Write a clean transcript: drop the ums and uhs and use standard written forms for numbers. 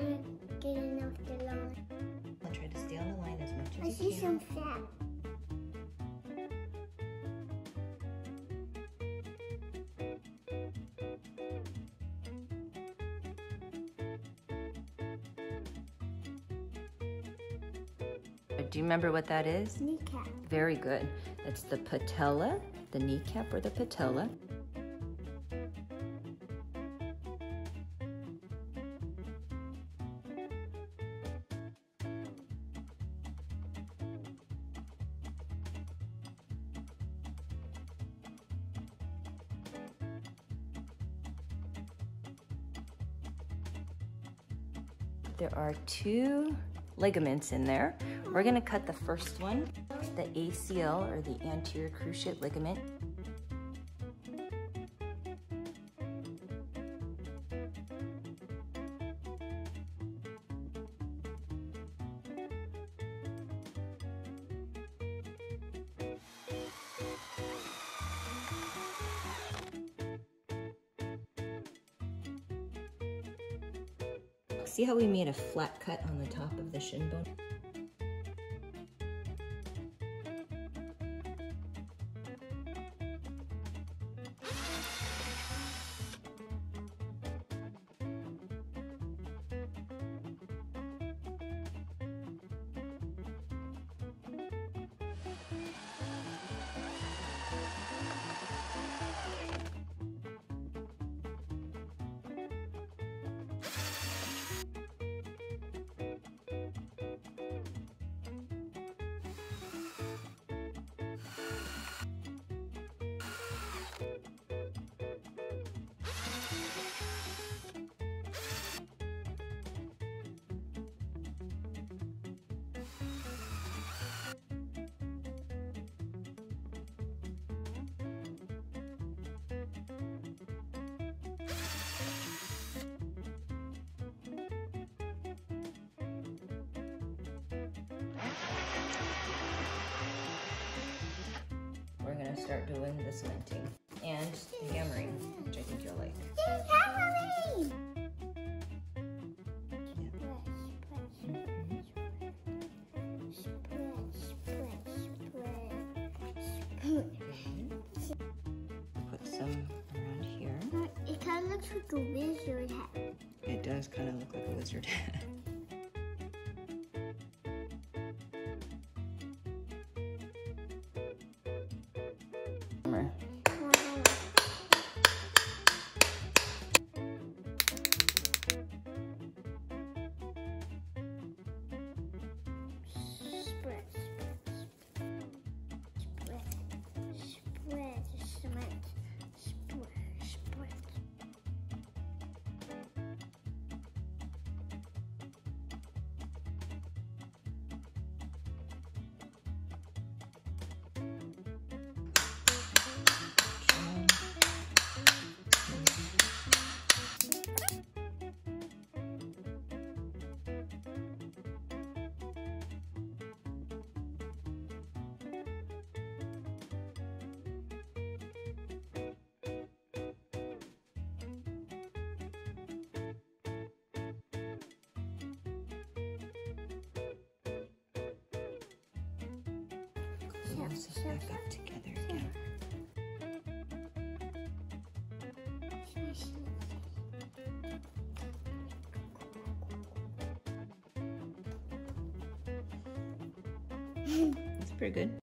can't get enough the line. I'll try to stay on the line as much as you can. I see some fat. Do you remember what that is? Kneecap. Very good. That's the patella, the kneecap or the patella. There are two ligaments in there. We're gonna cut the first one, the ACL or the anterior cruciate ligament. See how we made a flat cut on the top of the shin bone? Start doing the cementing and the hammering, which I think you'll like. She's hammering! Put some around here. It kind of looks like a wizard hat. It does kind of look like a wizard hat. This is back up together again. It's pretty good.